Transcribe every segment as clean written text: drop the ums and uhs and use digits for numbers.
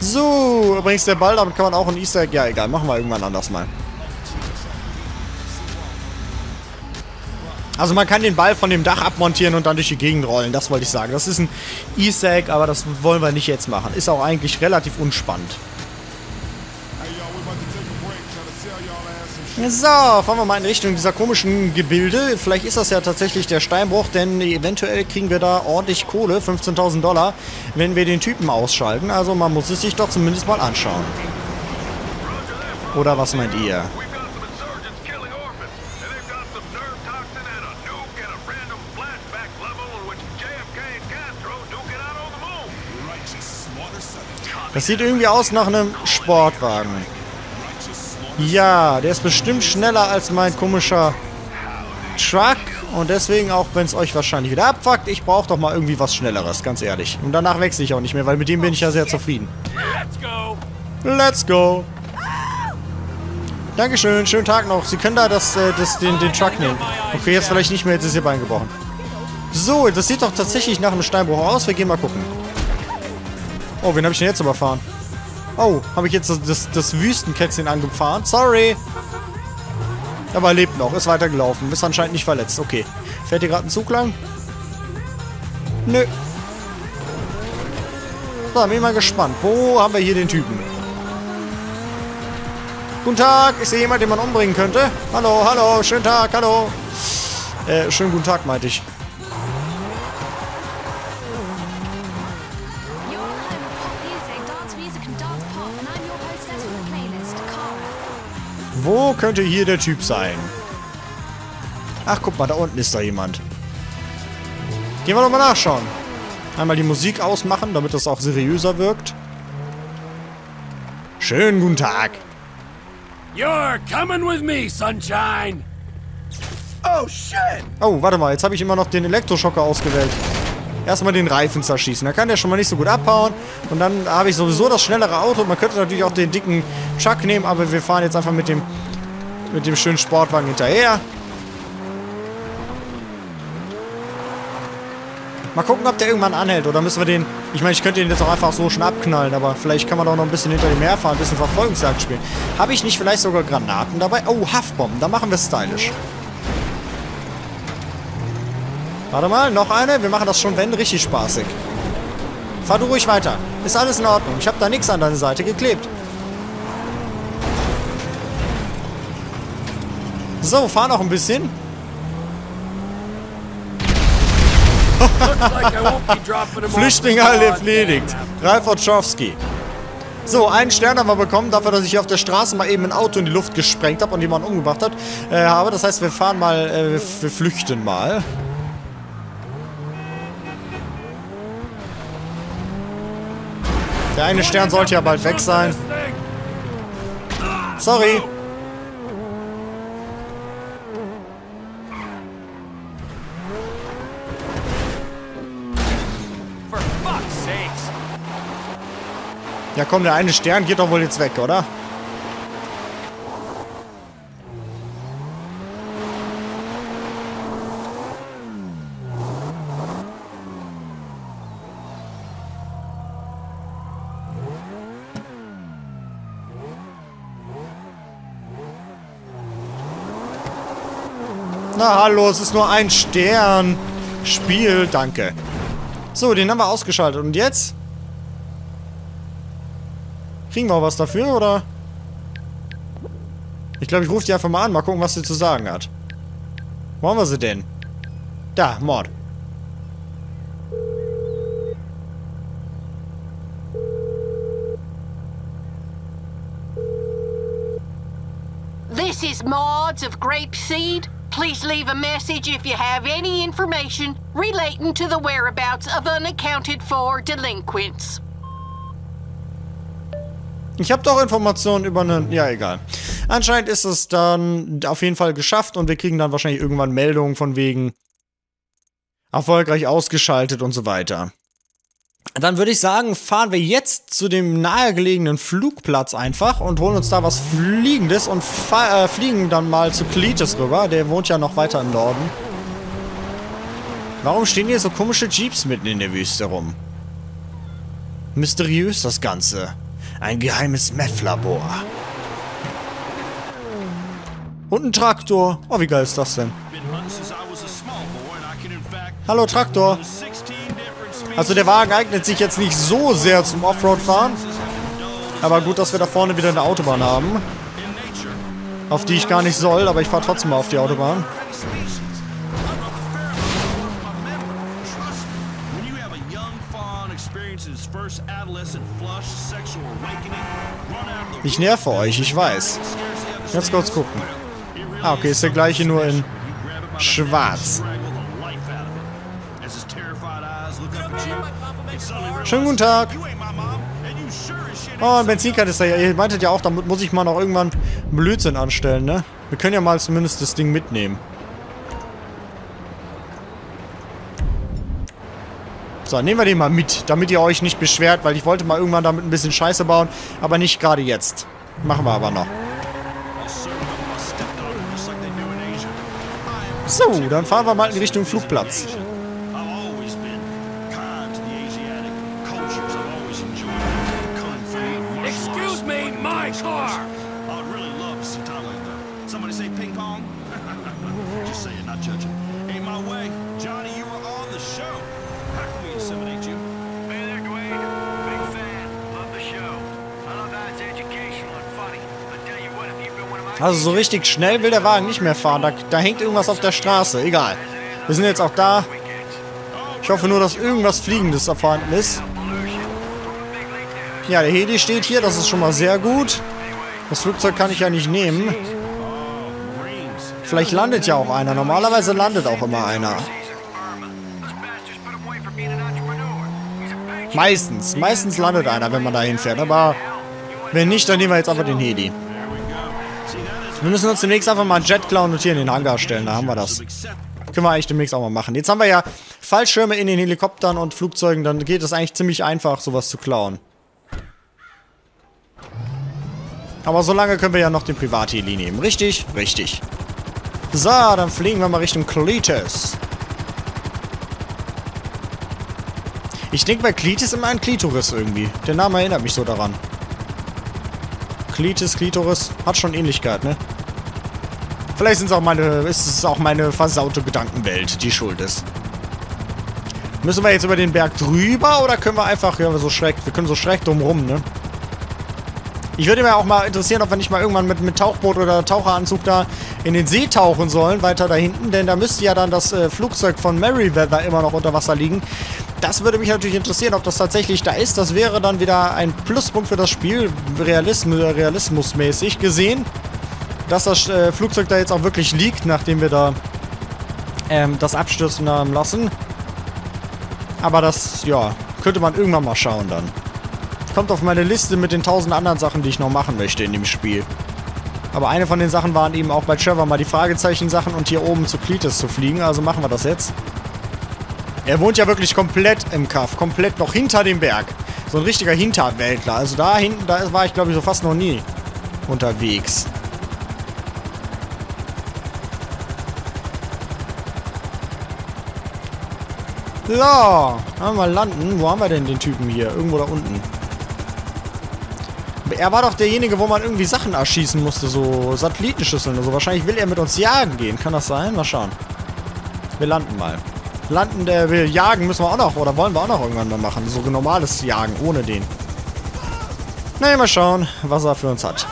So, übrigens der Ball, damit kann man auch ein Easter Egg... Ja, egal, machen wir irgendwann anders mal. Also man kann den Ball von dem Dach abmontieren und dann durch die Gegend rollen, das wollte ich sagen. Das ist ein Easter Egg, aber das wollen wir nicht jetzt machen. Ist auch eigentlich relativ unspannend. So, fahren wir mal in Richtung dieser komischen Gebilde. Vielleicht ist das ja tatsächlich der Steinbruch, denn eventuell kriegen wir da ordentlich Kohle, 15.000 Dollar, wenn wir den Typen ausschalten. Also man muss es sich doch zumindest mal anschauen. Oder was meint ihr? Das sieht irgendwie aus nach einem Sportwagen. Ja, der ist bestimmt schneller als mein komischer Truck. Und deswegen, auch wenn es euch wahrscheinlich wieder abfuckt, ich brauche doch mal irgendwie was Schnelleres, ganz ehrlich. Und danach wechsle ich auch nicht mehr, weil mit dem bin ich ja sehr zufrieden. Let's go. Dankeschön, schönen Tag noch. Sie können da den Truck nehmen. Okay, jetzt vielleicht nicht mehr, jetzt ist ihr Bein gebrochen. So, das sieht doch tatsächlich nach einem Steinbruch aus. Wir gehen mal gucken. Oh, wen habe ich denn jetzt überfahren? Oh, habe ich jetzt das Wüstenkätzchen angefahren? Sorry. Aber er lebt noch, ist weitergelaufen. Ist anscheinend nicht verletzt. Okay. Fährt hier gerade ein Zug lang? Nö. So, bin ich mal gespannt. Wo haben wir hier den Typen? Guten Tag. Ist hier jemand, den man umbringen könnte? Hallo, hallo. Schönen Tag, hallo. Schönen guten Tag, meinte ich. Wo könnte hier der Typ sein? Ach, guck mal, da unten ist da jemand. Gehen wir doch mal nachschauen. Einmal die Musik ausmachen, damit das auch seriöser wirkt. Schönen guten Tag. You're coming with me, Sunshine. Oh, shit. Oh, warte mal, jetzt habe ich immer noch den Elektroschocker ausgewählt. Erstmal den Reifen zerschießen. Da kann der schon mal nicht so gut abhauen. Und dann habe ich sowieso das schnellere Auto. Man könnte natürlich auch den dicken Truck nehmen, aber wir fahren jetzt einfach mit dem schönen Sportwagen hinterher. Mal gucken, ob der irgendwann anhält. Oder müssen wir den... Ich meine, ich könnte den jetzt auch einfach so schon abknallen, aber vielleicht kann man doch noch ein bisschen hinter dem Meer fahren, ein bisschen Verfolgungsjagd spielen. Habe ich nicht vielleicht sogar Granaten dabei? Oh, Haftbomben. Da machen wir es stylisch. Warte mal, noch eine. Wir machen das schon, wenn, richtig spaßig. Fahr du ruhig weiter. Ist alles in Ordnung. Ich habe da nichts an deine Seite geklebt. So, fahr noch ein bisschen. Flüchtlinge alle erledigt. Ralf Otschowski. So, einen Stern haben wir bekommen, dafür, dass ich hier auf der Straße mal eben ein Auto in die Luft gesprengt habe und jemanden umgebracht habe. Das heißt, wir fahren mal, wir flüchten mal. Der eine Stern sollte ja bald weg sein. Sorry. Ja komm, der eine Stern geht doch wohl jetzt weg, oder? Na hallo, es ist nur ein Stern. Spiel, danke. So, den haben wir ausgeschaltet. Und jetzt? Kriegen wir auch was dafür, oder? Ich glaube, ich rufe die einfach mal an. Mal gucken, was sie zu sagen hat. Wo haben wir sie denn? Da, Mord. This is Mords of Grapeseed. Please leave a message if you have any information relating to the whereabouts of unaccounted-for delinquents. Ich habe doch Informationen über einen... Ja, egal. Anscheinend ist es dann auf jeden Fall geschafft und wir kriegen dann wahrscheinlich irgendwann Meldungen von wegen erfolgreich ausgeschaltet und so weiter. Dann würde ich sagen, fahren wir jetzt zu dem nahegelegenen Flugplatz einfach und holen uns da was Fliegendes und fliegen dann mal zu Cletus rüber. Der wohnt ja noch weiter im Norden. Warum stehen hier so komische Jeeps mitten in der Wüste rum? Mysteriös das Ganze. Ein geheimes Meth-Labor. Und ein Traktor. Oh, wie geil ist das denn? Hallo Traktor. Also der Wagen eignet sich jetzt nicht so sehr zum Offroad-Fahren. Aber gut, dass wir da vorne wieder eine Autobahn haben. Auf die ich gar nicht soll, aber ich fahre trotzdem mal auf die Autobahn. Ich nerve euch, ich weiß. Jetzt kurz gucken. Ah, okay, ist der gleiche, nur in schwarz. Schönen guten Tag. Oh, ein Benzinkanister. Ihr meintet ja auch, damit muss ich mal noch irgendwann Blödsinn anstellen, ne? Wir können ja mal zumindest das Ding mitnehmen. So, nehmen wir den mal mit, damit ihr euch nicht beschwert, weil ich wollte mal irgendwann damit ein bisschen Scheiße bauen, aber nicht gerade jetzt. Machen wir aber noch. So, dann fahren wir mal in Richtung Flugplatz. Excuse me, my car. I'd really love to see Tom like that. Somebody say ping pong. Just saying, not judging. Ain't my way, Johnny. You were on the show. How can we inseminate you? Hey there, Dwayne. Big fan. Love the show. I love how it's educational and funny. I tell you what, if you've been one of my. Also so richtig schnell will der Wagen nicht mehr fahren. Da hängt irgendwas auf der Straße. Egal. Wir sind jetzt auch da. Ich hoffe nur, dass irgendwas Fliegendes da vorhanden ist. Ja, der Heli steht hier, das ist schon mal sehr gut. Das Flugzeug kann ich ja nicht nehmen. Vielleicht landet ja auch einer. Normalerweise landet auch immer einer. Meistens landet einer, wenn man da hinfährt. Aber wenn nicht, dann nehmen wir jetzt einfach den Heli. Wir müssen uns demnächst einfach mal einen Jet klauen und hier in den Hangar stellen. Da haben wir das. Können wir eigentlich demnächst auch mal machen. Jetzt haben wir ja Fallschirme in den Helikoptern und Flugzeugen. Dann geht es eigentlich ziemlich einfach, sowas zu klauen. Aber solange können wir ja noch den Privatheli nehmen. Richtig? Richtig. So, dann fliegen wir mal Richtung Cletus. Ich denke bei Cletus immer an Klitoris irgendwie. Der Name erinnert mich so daran. Cletus, Klitoris. Hat schon Ähnlichkeit, ne? Vielleicht ist es auch meine versaute Gedankenwelt, die schuld ist. Müssen wir jetzt über den Berg drüber oder können wir einfach... Ja, wir können so schräg drumrum, ne? Ich würde mir auch mal interessieren, ob wir nicht mal irgendwann mit Tauchboot oder Taucheranzug da in den See tauchen sollen, weiter da hinten. Denn da müsste ja dann das Flugzeug von Merryweather immer noch unter Wasser liegen. Das würde mich natürlich interessieren, ob das tatsächlich da ist. Das wäre dann wieder ein Pluspunkt für das Spiel, realismusmäßig gesehen. Dass das Flugzeug da jetzt auch wirklich liegt, nachdem wir da das abstürzen haben lassen. Aber das, ja, könnte man irgendwann mal schauen dann. Kommt auf meine Liste mit den 1000 anderen Sachen, die ich noch machen möchte in dem Spiel. Aber eine von den Sachen waren eben auch bei Trevor mal die Fragezeichen-Sachen und hier oben zu Cletus zu fliegen. Also machen wir das jetzt. Er wohnt ja wirklich komplett im Kaff. Komplett noch hinter dem Berg. So ein richtiger Hinterwäldler. Also da hinten, da war ich glaube ich so fast noch nie unterwegs. So, mal landen. Wo haben wir denn den Typen hier? Irgendwo da unten. Er war doch derjenige, wo man irgendwie Sachen erschießen musste, so Satellitenschüsseln oder so. Wahrscheinlich will er mit uns jagen gehen. Kann das sein? Mal schauen. Wir landen mal. Landen, der will jagen, müssen wir auch noch, oder wollen wir auch noch irgendwann mal machen. So normales Jagen, ohne den. Na ja, mal schauen, was er für uns hat.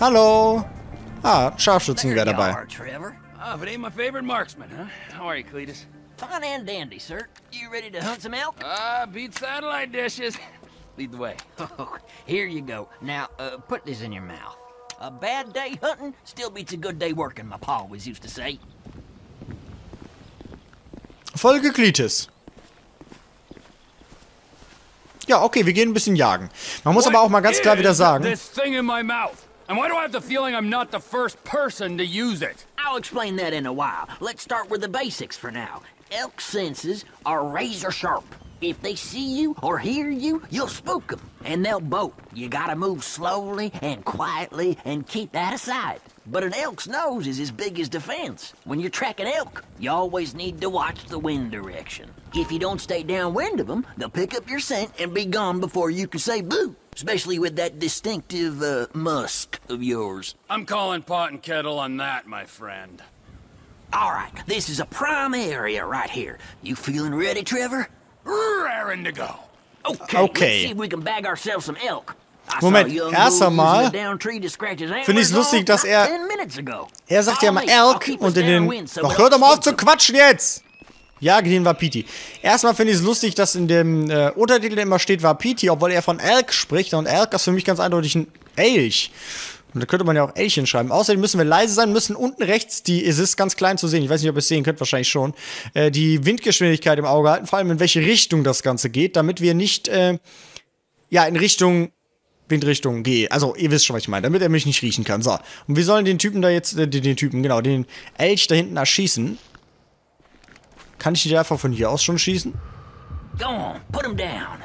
Hallo. Ah, Scharfschützengewehr dabei. Fine and dandy, sir. You ready to hunt some elk? Beat satellite dishes. Lead the way. Oh, here you go. Now, put this in your mouth. A bad day hunting still beats a good day working, my pa always used to say. Folge Cletus. Ja, okay, wir gehen ein bisschen jagen. Man muss aber auch mal ganz klar wieder sagen... This thing in my mouth. And why do I have the feeling I'm not the first person to use it? I'll explain that in a while. Let's start with the basics for now. Elk senses are razor sharp. If they see you or hear you, you'll spook them, and they'll bolt. You gotta move slowly and quietly and keep that aside. But an elk's nose is as big as defense. When you're tracking elk, you always need to watch the wind direction. If you don't stay downwind of them, they'll pick up your scent and be gone before you can say boo. Especially with that distinctive musk of yours. I'm calling pot and kettle on that, my friend. All right, this is a prime area right here. You feeling ready, Trevor? Raring to go. Okay, let's see if we can bag ourselves some elk. Moment, erst einmal finde ich es lustig, dass er sagt ja mal Elk und in den... Doch, hört doch mal auf zu quatschen jetzt! Ja, den Wapiti. Erstmal finde ich es lustig, dass in dem Untertitel der immer steht Wapiti, obwohl er von Elk spricht. Und Elk ist für mich ganz eindeutig ein Elch. Und da könnte man ja auch Elch hinschreiben. Außerdem müssen wir leise sein, müssen unten rechts, es ist ganz klein zu sehen, ich weiß nicht, ob ihr es sehen könnt, wahrscheinlich schon, die Windgeschwindigkeit im Auge halten, vor allem in welche Richtung das Ganze geht, damit wir nicht, ja, in Richtung... Windrichtung G. Also, ihr wisst schon, was ich meine, damit er mich nicht riechen kann. So. Und wir sollen den Typen da jetzt, den Elch da hinten erschießen. Kann ich den einfach von hier aus schon schießen? Go on, put him down.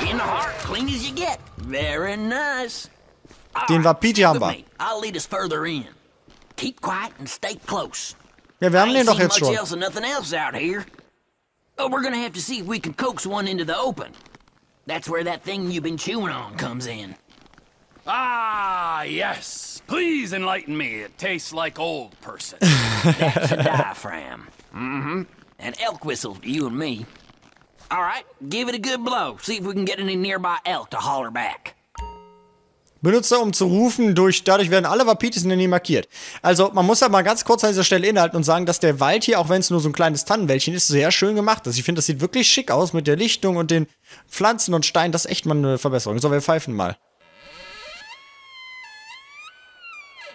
In the heart, clean as you get. Very nice. Den Wapiti haben wir. I'll lead us further in. Keep quiet and stay close. Ja, wir haben den doch jetzt schon. Oh, we're gonna have to see if we can coax one into the open. That's where that thing you've been chewing on comes in. Ah, yes. Please enlighten me. It tastes like old person. That's a diaphragm. Mm-hmm. An elk whistle, you and me. All right, give it a good blow. See if we can get any nearby elk to holler back. Benutzer, um zu rufen, dadurch werden alle Wapitis in der Nähe markiert. Also, man muss ja mal ganz kurz an dieser Stelle innehalten und sagen, dass der Wald hier, auch wenn es nur so ein kleines Tannenwäldchen ist, sehr schön gemacht ist. Ich finde, das sieht wirklich schick aus mit der Lichtung und den Pflanzen und Steinen. Das ist echt mal eine Verbesserung. So, wir pfeifen mal.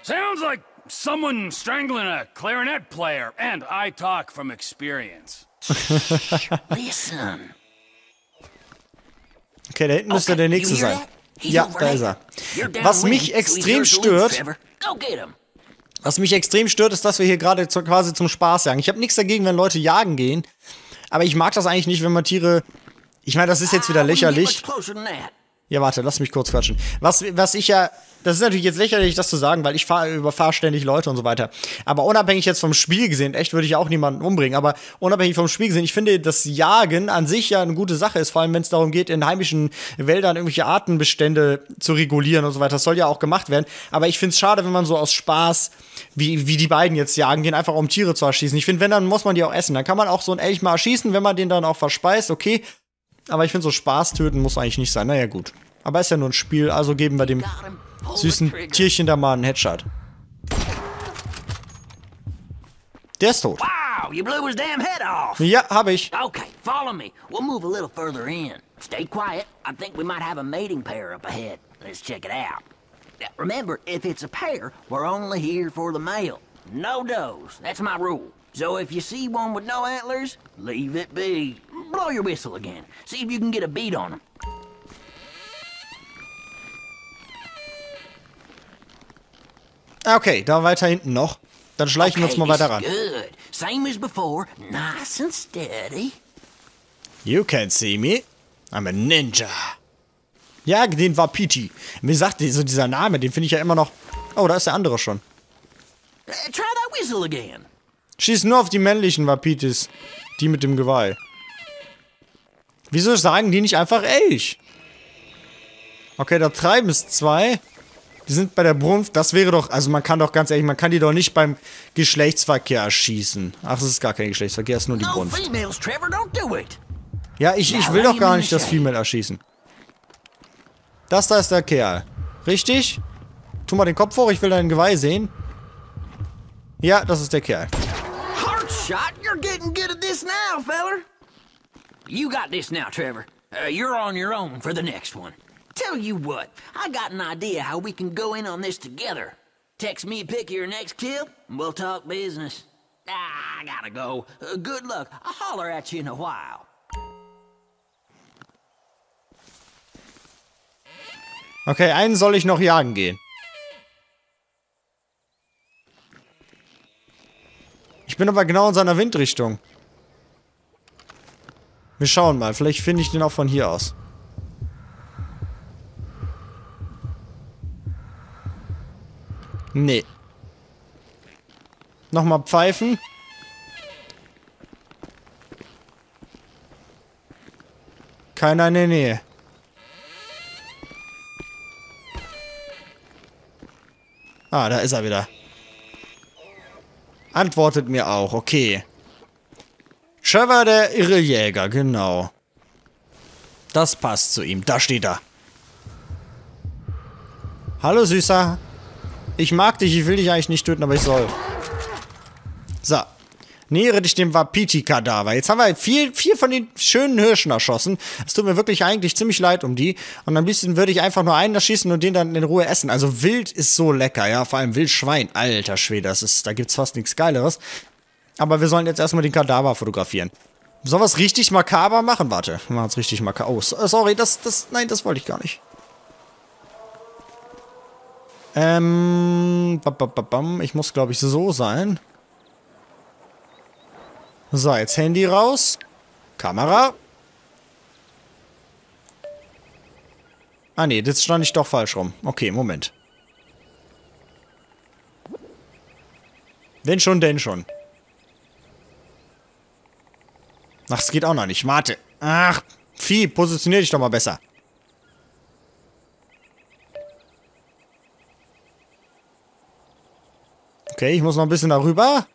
Sounds like someone strangling a clarinet player and I talk from experience. Listen. Okay, da hinten müsste der nächste sein. Ja, da ist er. Was mich extrem stört, ist, dass wir hier gerade quasi zum Spaß jagen. Ich habe nichts dagegen, wenn Leute jagen gehen. Aber ich mag das eigentlich nicht, wenn man Tiere... Ich meine, das ist jetzt wieder lächerlich. Ja, warte, lass mich kurz quatschen. Was ich ja... Das ist natürlich jetzt lächerlich, das zu sagen, weil ich überfahre ständig Leute und so weiter. Aber unabhängig jetzt vom Spiel gesehen, echt würde ich auch niemanden umbringen, aber unabhängig vom Spiel gesehen, ich finde, das Jagen an sich ja eine gute Sache ist, vor allem wenn es darum geht, in heimischen Wäldern irgendwelche Artenbestände zu regulieren und so weiter. Das soll ja auch gemacht werden. Aber ich finde es schade, wenn man so aus Spaß, wie die beiden jetzt jagen gehen, einfach um Tiere zu erschießen. Ich finde, wenn, dann muss man die auch essen. Dann kann man auch so einen Elch mal erschießen, wenn man den dann auch verspeist, okay. Aber ich finde, so Spaß töten muss eigentlich nicht sein. Naja, gut. Aber ist ja nur ein Spiel, also geben wir dem süßen Tierchen da mal einen Headshot. Der ist tot. Wow, you blew his damn head off. Ja, habe ich. Okay, follow me. We'll move a little further in. Stay quiet. I think we might have a mating pair up ahead. Let's check it out. Now, remember, if it's a pair, we're only here for the male. No does. That's my rule. So if you see one with no antlers, leave it be. Blow your whistle again. See if you can get a beat on them. Okay, da weiter hinten noch. Dann schleichen wir uns mal weiter ran. Same as before, nice and steady. You can't see me. I'm a ninja. Ja, den Wapiti. Mir sagt so dieser Name, den finde ich ja immer noch. Oh, da ist der andere schon. Try that whistle again. Schieß nur auf die männlichen Wapitis. Die mit dem Geweih. Wieso sagen die nicht einfach Elch? Okay, da treiben es zwei. Die sind bei der Brunft, das wäre doch, also man kann doch ganz ehrlich, man kann die doch nicht beim Geschlechtsverkehr erschießen. Ach, es ist gar kein Geschlechtsverkehr, es ist nur die Brunft. Ja, ich will doch gar nicht das Female erschießen. Das da ist der Kerl. Richtig? Tu mal den Kopf vor, ich will dein Geweih sehen. Ja, das ist der Kerl. You got this now, Trevor. You're on your own for the next one. Tell you what, I got an idea how we can go in on this together. Text me, pick your next kill, and we'll talk business. Ah, I gotta go. Good luck. I'll holler at you in a while. Okay, einen soll ich noch jagen gehen. Ich bin aber genau in seiner Windrichtung. Wir schauen mal, vielleicht finde ich den auch von hier aus. Nee. Nochmal pfeifen. Keiner in der Nähe. Ah, da ist er wieder. Antwortet mir auch, okay. Trevor, der irre Jäger, genau. Das passt zu ihm, da steht er. Hallo, Süßer. Ich mag dich, ich will dich eigentlich nicht töten, aber ich soll. So. Nähere dich dem Wapiti-Kadaver. Jetzt haben wir vier von den schönen Hirschen erschossen. Es tut mir wirklich eigentlich ziemlich leid um die. Und am liebsten würde ich einfach nur einen erschießen und den dann in Ruhe essen. Also Wild ist so lecker, ja. Vor allem Wildschwein. Alter Schwede, da gibt's fast nichts Geileres. Aber wir sollen jetzt erstmal den Kadaver fotografieren. Sollen wir es richtig makaber machen? Warte, wir machen es richtig makaber. Oh, sorry, nein, das wollte ich gar nicht. Ich muss, glaube ich, so sein. So, jetzt Handy raus. Kamera. Ah, nee, das stand ich doch falsch rum. Okay, Moment. Wenn schon, denn schon. Ach, es geht auch noch nicht. Warte. Ach, Vieh, positionier dich doch mal besser. Okay, ich muss noch ein bisschen darüber.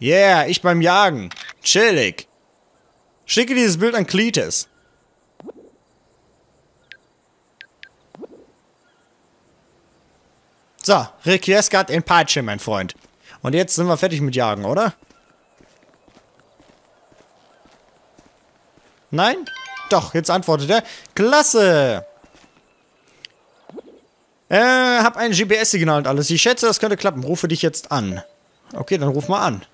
Yeah, ich beim Jagen. Chillig. Schicke dieses Bild an Cletus. So, Requiescat in Pace, mein Freund. Und jetzt sind wir fertig mit Jagen, oder? Nein? Doch, jetzt antwortet er. Klasse! Hab ein GPS-Signal und alles. Ich schätze, das könnte klappen. Rufe dich jetzt an. Okay, dann ruf mal an.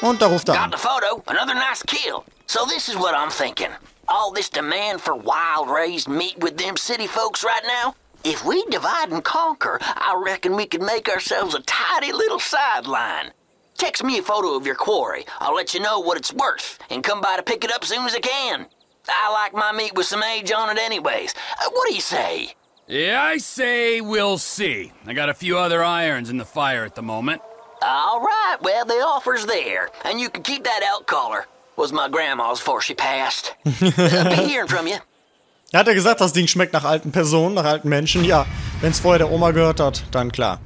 Und da ruft er an. Got the photo. Another nice kill. So this is what I'm thinking. All this demand for wild raised meat with them city folks right now. If we divide and conquer, I reckon we could make ourselves a tidy little sideline. Text me a photo of your quarry. I'll let you know what it's worth and come by to pick it up soon as I can. I like my meat with some age on it anyways. What do you say? Yeah, I say we'll see. I got a few other irons in the fire at the moment. All right, well, the offer's there, and you can keep that elk collar. Was my grandma's before she passed. I'll be hearing from you. Hat er gesagt, das Ding schmeckt nach alten Personen, nach alten Menschen? Ja, wenn es vorher der Oma gehört hat, dann klar.